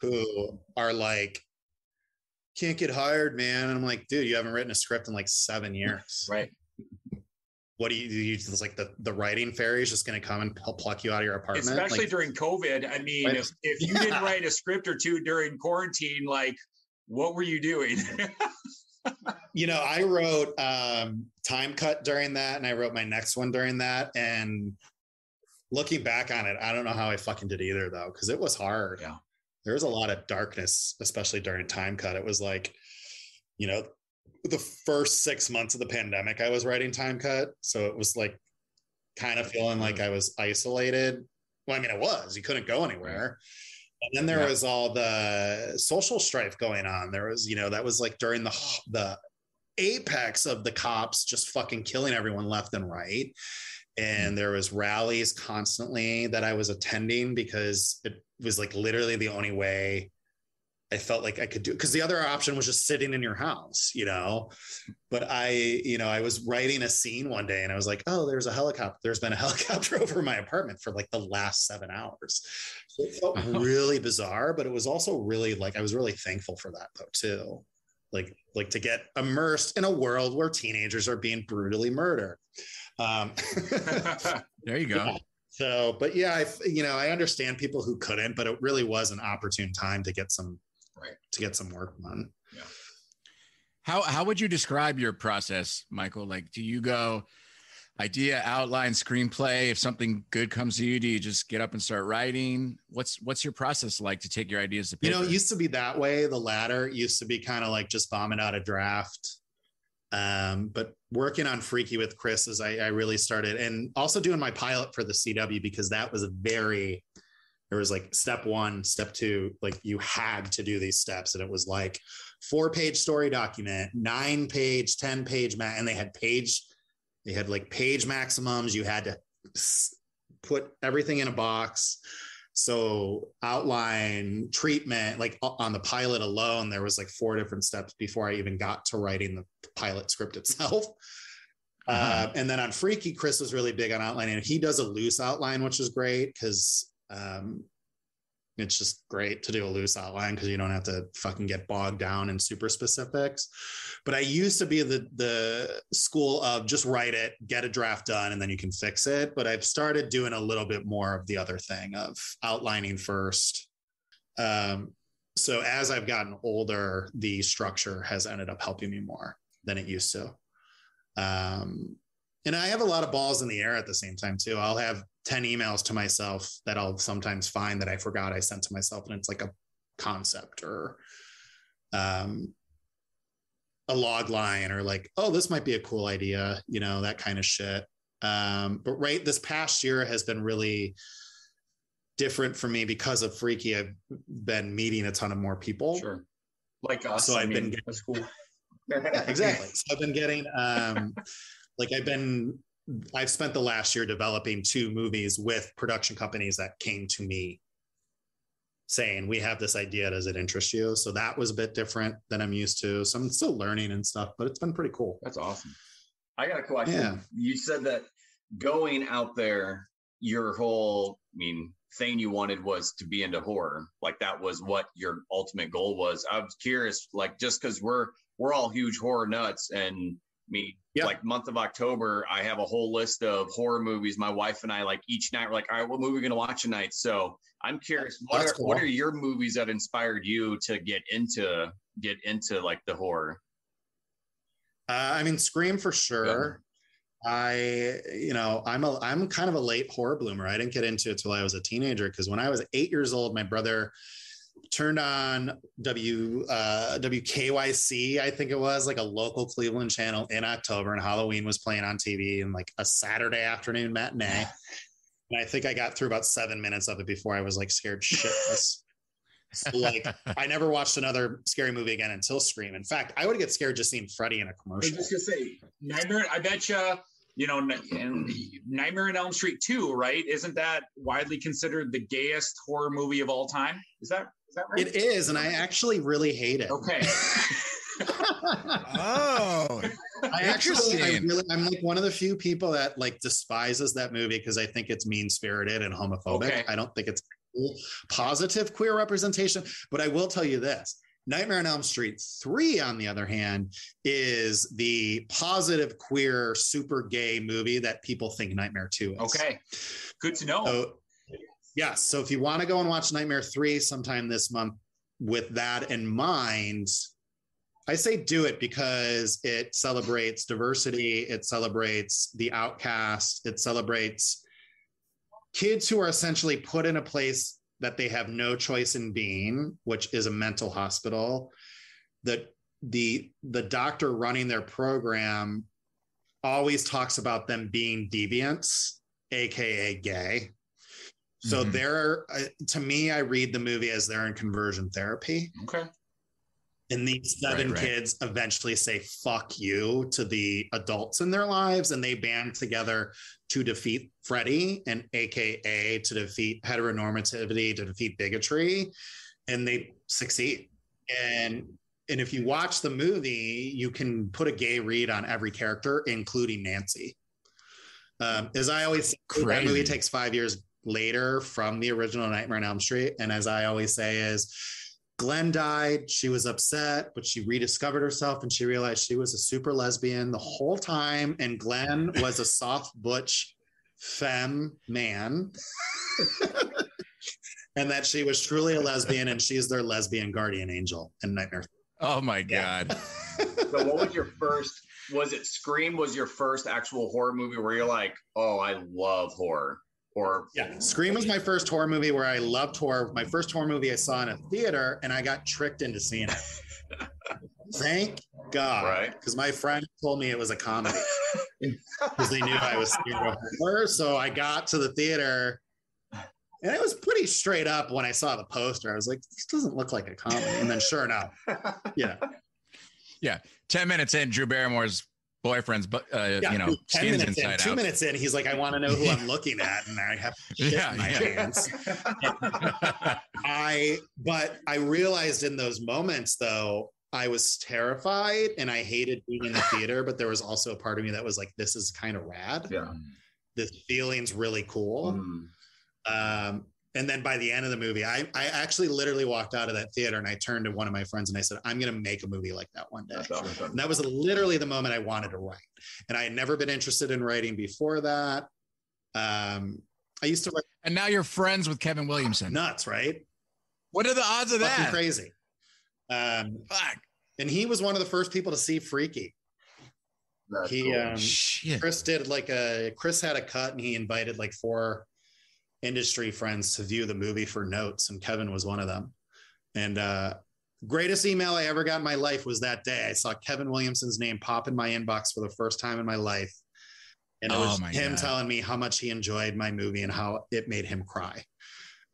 who are like, can't get hired, man. And I'm like, dude, you haven't written a script in like 7 years. Right. What do you just like the writing fairy is just going to come and pluck you out of your apartment? Especially like, during COVID. I mean, right? if you didn't write a script or two during quarantine, like what were you doing? You know, I wrote Time Cut during that, and I wrote my next one during that. And looking back on it, I don't know how I fucking did either, though, because it was hard. Yeah. There was a lot of darkness, especially during Time Cut. It was like, you know, the first 6 months of the pandemic, I was writing Time Cut. So it was like kind of feeling like I was isolated. Well, I mean, it was. You couldn't go anywhere. And then there was all the social strife going on. There was, you know, that was like during the apex of the cops just fucking killing everyone left and right. And there was rallies constantly that I was attending because it was like literally the only way I felt like I could do, because the other option was just sitting in your house, you know. But I was writing a scene one day and I was like, oh, there's been a helicopter over my apartment for like the last 7 hours. So it felt really bizarre, but it was also really like, I was really thankful for that though, too. Like to get immersed in a world where teenagers are being brutally murdered. There you go. Yeah. So, but yeah, I understand people who couldn't, but it really was an opportune time to get some, work done. Yeah. How would you describe your process, Michael? Like, do you go idea, outline, screenplay? If something good comes to you, do you just get up and start writing? What's your process like to take your ideas to paper? You know, it used to be that way. The latter used to be kind of like just bombing out a draft. But working on Freaky with Chris is I really started, and also doing my pilot for the CW, because that was there was like step one, step two, like you had to do these steps. And it was like 4-page story document, 9-page, 10-page, and they had like page maximums. You had to put everything in a box. So outline, treatment, like on the pilot alone, there was like 4 different steps before I even got to writing the pilot script itself. And then on Freaky, Chris was really big on outlining. He does a loose outline, which is great because it's just great to do a loose outline because you don't have to fucking get bogged down in super specifics. But I used to be the school of just write it, get a draft done, and then you can fix it. But I've started doing a little bit more of the other thing of outlining first. So as I've gotten older, the structure has ended up helping me more than it used to. And I have a lot of balls in the air at the same time too. I'll have 10 emails to myself that I'll sometimes find that I forgot I sent to myself. And it's like a concept or a log line or like, oh, this might be a cool idea, you know, that kind of shit. But this past year has been really different for me because of Freaky. I've been meeting a ton of more people. Sure. Like us. So I've been getting school. Yeah, exactly. So I've been getting, I've spent the last year developing 2 movies with production companies that came to me saying, we have this idea. Does it interest you? So that was a bit different than I'm used to. So I'm still learning and stuff, but it's been pretty cool. That's awesome. I got a question. Yeah. You said that going out there, your whole thing you wanted was to be into horror. Like that was what your ultimate goal was. I was curious, like, just cause we're all huge horror nuts, and like month of October, I have a whole list of horror movies. My wife and I, like each night, we're like, all right, what movie are we going to watch tonight? So I'm curious, what are your movies that inspired you to get into like the horror? Scream for sure. Yeah. I'm kind of a late horror bloomer. I didn't get into it till I was a teenager. Cause when I was 8 years old, my brother turned on WKYC, I think it was, like a local Cleveland channel in October, and Halloween was playing on TV and like a Saturday afternoon matinee. And I think I got through about 7 minutes of it before I was like scared shitless. So like, I never watched another scary movie again until Scream. In fact, I would get scared just seeing Freddy in a commercial. I was just gonna say, Nightmare. I bet you know, Nightmare on Elm Street 2, right? Isn't that widely considered the gayest horror movie of all time? Is that right? It is, and I actually really hate it. Okay. Oh, I'm like one of the few people that like despises that movie because I think it's mean-spirited and homophobic. Okay. I don't think it's positive queer representation, but I will tell you this. Nightmare on Elm Street 3, on the other hand, is the positive queer super gay movie that people think Nightmare 2 is. Okay, good to know. So, yes, so if you want to go and watch Nightmare 3 sometime this month with that in mind, I say do it because it celebrates diversity. It celebrates the outcast. It celebrates kids who are essentially put in a place that they have no choice in being, which is a mental hospital. The doctor running their program always talks about them being deviants, AKA gay. So mm-hmm. To me, I read the movie as they're in conversion therapy. Okay. And these seven kids eventually say, fuck you, to the adults in their lives. And they band together to defeat Freddy and AKA to defeat heteronormativity, to defeat bigotry. And they succeed. And if you watch the movie, you can put a gay read on every character, including Nancy. As I always say, that movie takes 5 years later from the original Nightmare on Elm Street. And as I always say is, Glenn died. She was upset, but she rediscovered herself and she realized she was a super lesbian the whole time. And Glenn was a soft, butch, femme man. And that she was truly a lesbian and she's their lesbian guardian angel in Nightmare. Oh my God. So what was your first, was it Scream was your first actual horror movie where you're like, oh, I love horror? Or yeah, Scream was my first horror movie where I loved horror. My first horror movie I saw in a theater, and I got tricked into seeing it. Thank God, right? Because my friend told me it was a comedy because they knew I was scared of horror. So I got to the theater, and it was pretty straight up when I saw the poster. I was like, "This doesn't look like a comedy." And then, sure enough, yeah. 10 minutes in, Drew Barrymore's boyfriend's, but you know, 10 minutes inside in, 2 minutes in, he's like, I want to know who I'm looking at, and I have shit in my hands. But I realized in those moments, though, I was terrified and I hated being in the theater, but there was also a part of me that was like, this is kind of rad. Yeah, this feeling's really cool. And then by the end of the movie, I actually literally walked out of that theater and I turned to one of my friends and I said, I'm going to make a movie like that one day. And that was literally the moment I wanted to write. And I had never been interested in writing before that. I used to write. And now you're friends with Kevin Williamson. Nuts, right? What are the odds of that? Crazy. Fuck. And he was one of the first people to see Freaky. That's Chris had a cut and he invited like four industry friends to view the movie for notes, and Kevin was one of them. And greatest email I ever got in my life was that day I saw Kevin Williamson's name pop in my inbox for the first time in my life, and it was him telling me how much he enjoyed my movie and how it made him cry.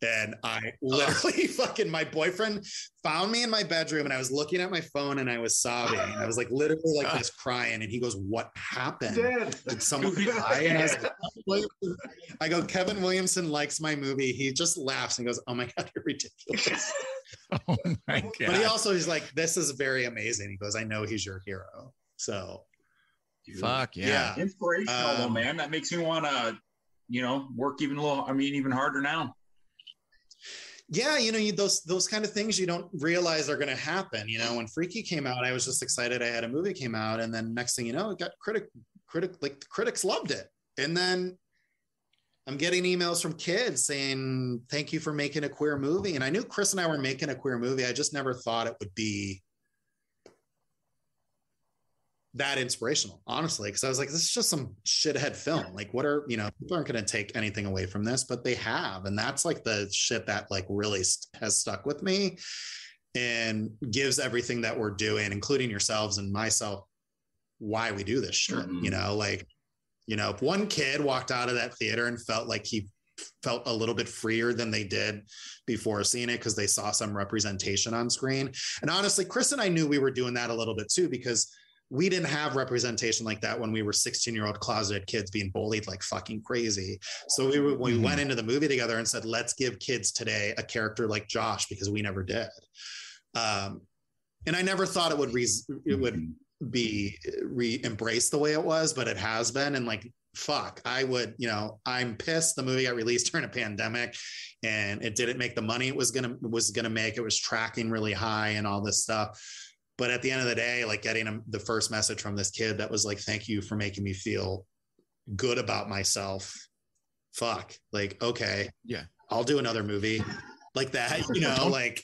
And I literally my boyfriend found me in my bedroom and I was looking at my phone and I was sobbing. I was like literally like this crying. And he goes, what happened? Did someone die? And I go, Kevin Williamson likes my movie. He just laughs and goes, oh my God, you're ridiculous. Oh my God. But he's like, this is very amazing. He goes, I know he's your hero. So. Dude. Fuck yeah. Inspirational, man. That makes me want to, work even harder now. Yeah, those kind of things you don't realize are going to happen. When Freaky came out, I was just excited I had a movie came out, and then next thing you know, it got the critics loved it. And then I'm getting emails from kids saying, "Thank you for making a queer movie." And I knew Chris and I were making a queer movie. I just never thought it would be that inspirational, honestly, because I was like, this is just some shithead film. Like, people aren't going to take anything away from this, but they have. And that's like the shit that like really has stuck with me and gives everything that we're doing, including yourselves and myself, why we do this shit. Mm-hmm. One kid walked out of that theater and felt like he felt a little bit freer than they did before seeing it because they saw some representation on screen. And honestly, Chris and I knew we were doing that a little bit too, because we didn't have representation like that when we were 16-year-old closeted kids being bullied like fucking crazy. So we went into the movie together and said, let's give kids today a character like Josh, because we never did. And I never thought it would be re-embraced the way it was, but it has been. And like, fuck, I would, you know, I'm pissed the movie got released during a pandemic and it didn't make the money it was going to make. It was tracking really high and all this stuff. But at the end of the day, like getting the first message from this kid that was like, thank you for making me feel good about myself. Fuck. Like, okay. Yeah. I'll do another movie like that, you know, like.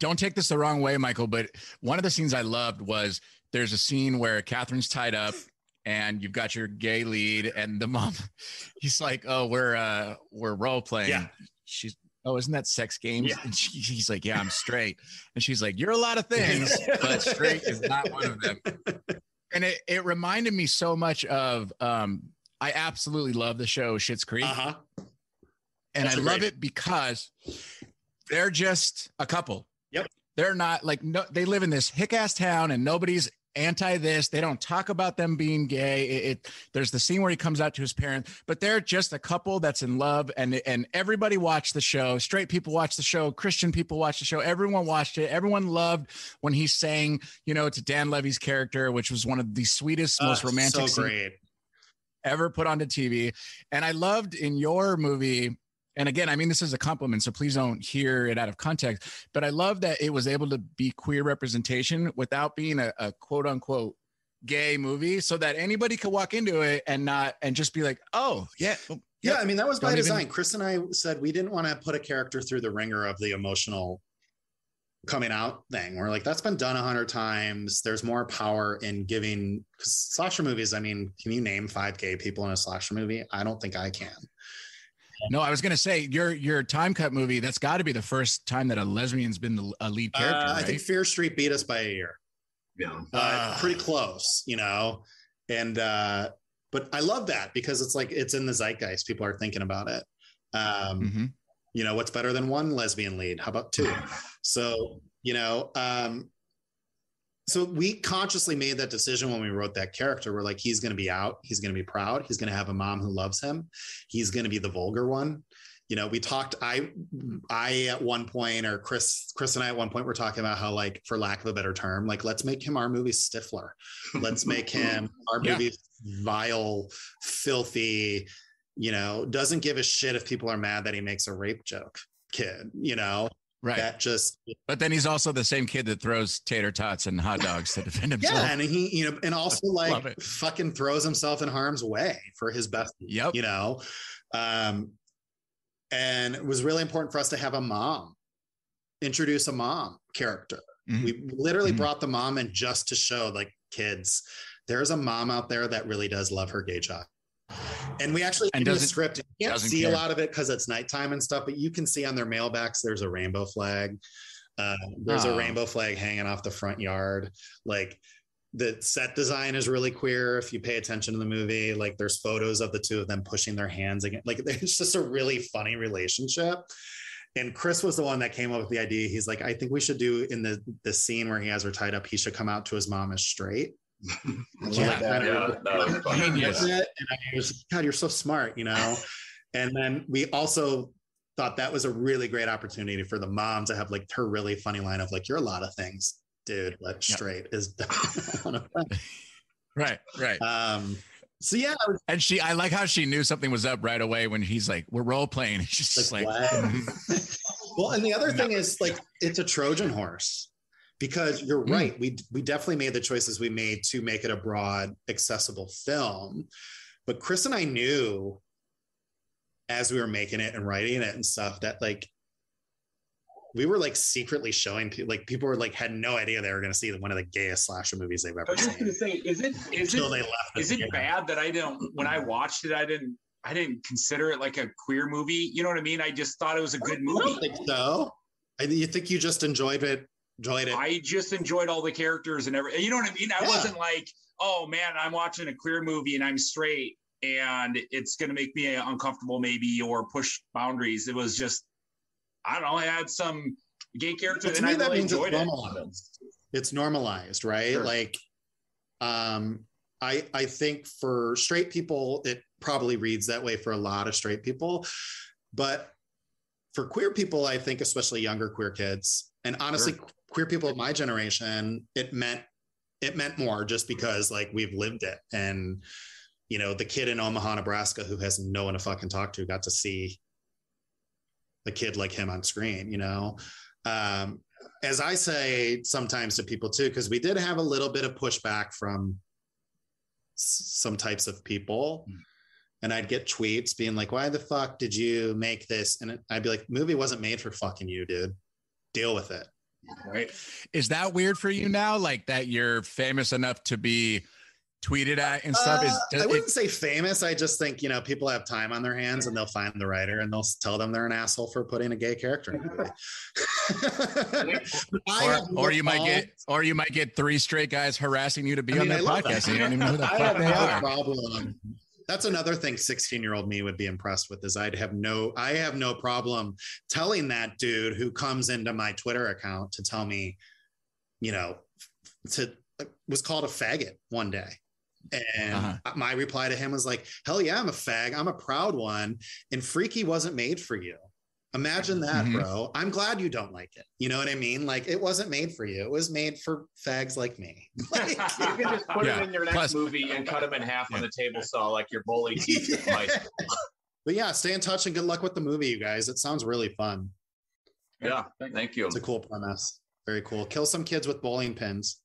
Don't take this the wrong way, Michael, but one of the scenes I loved was there's a scene where Catherine's tied up and you've got your gay lead and the mom, he's like, oh, we're role playing. Yeah. She's, oh, isn't that sex games? Yeah. And he's like, yeah, I'm straight. And she's like, you're a lot of things, but straight is not one of them. And it reminded me so much of, I absolutely love the show Schitt's Creek. Uh-huh. And that's I love it because they're just a couple. Yep. They're not like, no, they live in this hick ass town and nobody's anti this. They don't talk about them being gay. There's the scene where he comes out to his parents, but they're just a couple that's in love. And everybody watched the show. Straight people watched the show. Christian people watched the show. Everyone watched it. Everyone loved when he sang, you know, to Dan Levy's character, which was one of the sweetest, most romantic scenes ever put onto TV. And I loved in your movie, and again, I mean, this is a compliment, so please don't hear it out of context, but I love that it was able to be queer representation without being a quote unquote gay movie, so that anybody could walk into it and just be like, oh yeah. Yep. Yeah. I mean, that was by design. Chris and I said, we didn't want to put a character through the ringer of the emotional coming out thing. We're like, that's been done 100 times. There's more power in giving, because slasher movies, I mean, can you name 5 gay people in a slasher movie? I don't think I can. No, I was going to say your Time Cut movie, that's got to be the first time that a lesbian's been a lead character, right? I think Fear Street beat us by a year. Yeah. Pretty close, you know? And, but I love that because it's like, it's in the zeitgeist. People are thinking about it. You know, what's better than one lesbian lead? How about two? So, you know, so we consciously made that decision when we wrote that character. We're like, he's going to be out. He's going to be proud. He's going to have a mom who loves him. He's going to be the vulgar one. You know, we talked, I at one point, or Chris and I at one point were talking about how, like, for lack of a better term, like, let's make him our movie Stifler. Let's make him our movie vile, filthy, you know, doesn't give a shit if people are mad that he makes a rape joke kid, you know? Right. That just, but then he's also the same kid that throws tater tots and hot dogs to defend himself. Yeah, and he, you know, and also like fucking throws himself in harm's way for his best. Yep. You know, and it was really important for us to have a mom, introduce a mom character. Mm-hmm. We literally brought the mom in just to show, like, kids, there's a mom out there that really does love her gay child. And we actually in the script, you can't see a lot of it because it's nighttime and stuff, but you can see on their mailbacks there's a rainbow flag. There's a rainbow flag hanging off the front yard. Like, the set design is really queer if you pay attention to the movie. Like, there's photos of the two of them pushing their hands again. Like, it's just a really funny relationship. And Chris was the one that came up with the idea. He's like, I think we should do in the scene where he has her tied up, he should come out to his mom as straight. And I was, God, you're so smart, you know. And then we also thought that was a really great opportunity for the mom to have, like, her really funny line of, like, you're a lot of things, dude, but straight is one of them. Right. So yeah, and I like how she knew something was up right away when he's like, "We're role playing." She's just like well, and the other thing is, like, it's a Trojan horse. Because you're right, we definitely made the choices we made to make it a broad, accessible film. But Chris and I knew as we were making it and writing it and stuff that, like, we were, like, secretly showing people, like, people were, like, had no idea they were going to see one of the gayest slasher movies they've ever seen. I was just going to say, is it bad that when I watched it, I didn't consider it like a queer movie? You know what I mean? I just thought it was a good movie. I don't think so. You think you just enjoyed it? I just enjoyed all the characters and everything. You know what I mean? I wasn't like, oh man, I'm watching a queer movie and I'm straight. and it's going to make me uncomfortable maybe or push boundaries. It was just, I don't know, I had some gay character and I really enjoyed it. It's normalized, right? Sure. Like, I think for straight people, it probably reads that way for a lot of straight people. But for queer people, I think, especially younger queer kids, and honestly, sure, queer people of my generation, it meant more just because, like, we've lived it. And, you know, the kid in Omaha, Nebraska, who has no one to fucking talk to, got to see a kid like him on screen, you know? As I say sometimes to people too, because we did have a little bit of pushback from some types of people, and I'd get tweets being like, why the fuck did you make this? And I'd be like, movie wasn't made for fucking you, dude. Deal with it. Right. Is that weird for you now? Like that you're famous enough to be tweeted at and stuff? I wouldn't say famous. I just think, you know, people have time on their hands and they'll find the writer and they'll tell them they're an asshole for putting a gay character in the movie. or you might get three straight guys harassing you to be on their podcast. That. You don't even know who the fuck they are. Problem. That's another thing 16-year-old me would be impressed with, is I have no problem telling that dude who comes into my Twitter account to tell me, you know, was called a faggot one day. And my reply to him was like, hell yeah, I'm a fag. I'm a proud one. And Freaky wasn't made for you. Imagine that, bro. I'm glad you don't like it. You know what I mean? Like, it wasn't made for you. It was made for fags like me. Like, you can just put it in your next movie and cut them in half on the table saw, like your bully teacher. But yeah, stay in touch and good luck with the movie, you guys. It sounds really fun. Yeah, thank you. It's a cool premise. Very cool. Kill some kids with bowling pins.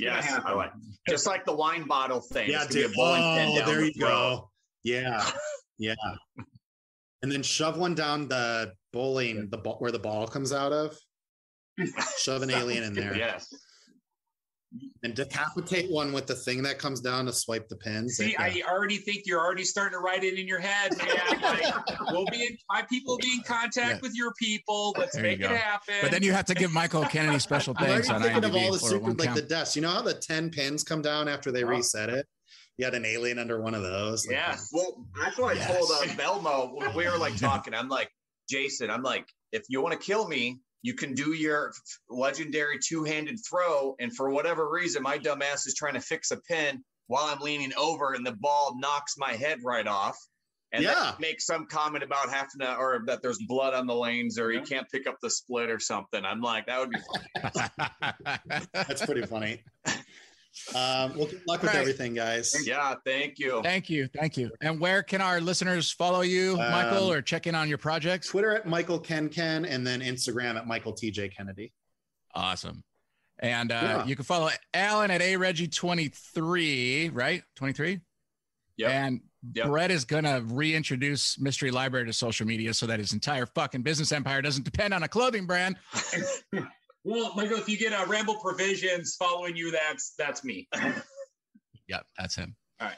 Yes, I like. Just like the wine bottle thing. Yeah, dude. Oh, there you go. Yeah, yeah. And then shove one down the bowling, where the ball comes out of. Shove an alien in there. Yes. And decapitate one with the thing that comes down to swipe the pins. See, I already think you're already starting to write it in your head, man. Like, my people will be in contact with your people. Let's make it happen. But then you have to give Michael Kennedy special thanks on IMDb. I'm thinking of all the secret, like the deaths. You know how the 10 pins come down after they reset it? You had an alien under one of those. Like, yes. Well, that's what I told Belmo when we were like talking. I'm like, Jason, I'm like, if you want to kill me, you can do your legendary two-handed throw. And for whatever reason, my dumb ass is trying to fix a pin while I'm leaning over and the ball knocks my head right off. And that makes some comment about having to, or that there's blood on the lanes or you can't pick up the split or something. I'm like, that would be funny. That's pretty funny. Well, good luck with everything, guys. Yeah, thank you. And where can our listeners follow you, Michael, or check in on your projects? Twitter at Michael Ken, and then Instagram at Michael TJ Kennedy. Awesome. And you can follow Alan at areggie23, right? 23. Yeah. And Brett is gonna reintroduce Mystery Library to social media so that his entire fucking business empire doesn't depend on a clothing brand. Well, Michael, if you get a Ramble Provisions following you, that's me. Yep, that's him. All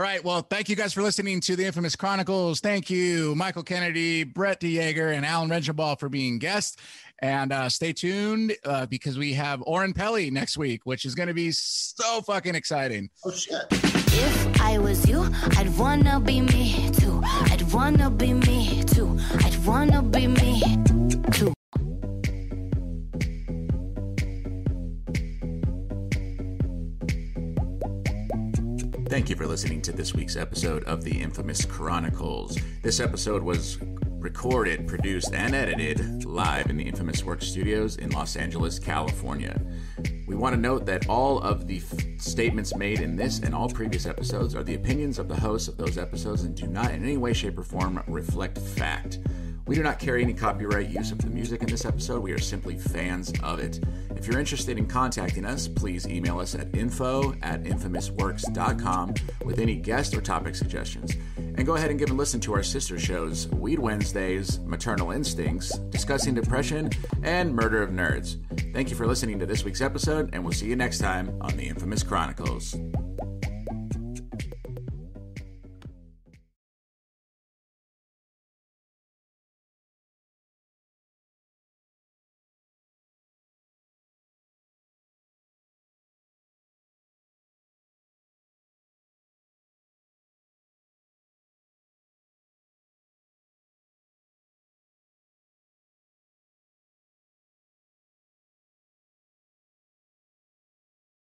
right. Well, thank you guys for listening to The Infamous Chronicles. Thank you, Michael Kennedy, Brett DeJager, and Alan Regenbaugh for being guests. And stay tuned because we have Oren Peli next week, which is going to be so fucking exciting. Oh, shit. If I was you, I'd want to be me, too. I'd want to be me, too. I'd want to be me, too. Thank you for listening to this week's episode of The Infamous Chronicles. This episode was recorded, produced, and edited live in the Infamous Works Studios in Los Angeles, California. We want to note that all of the statements made in this and all previous episodes are the opinions of the hosts of those episodes and do not in any way, shape, or form reflect fact. We do not carry any copyright use of the music in this episode. We are simply fans of it. If you're interested in contacting us, please email us at info@infamousworks.com with any guest or topic suggestions. And go ahead and give a listen to our sister shows, Weed Wednesdays, Maternal Instincts, Discussing Depression, and Murder of Nerds. Thank you for listening to this week's episode, and we'll see you next time on The Infamous Chronicles.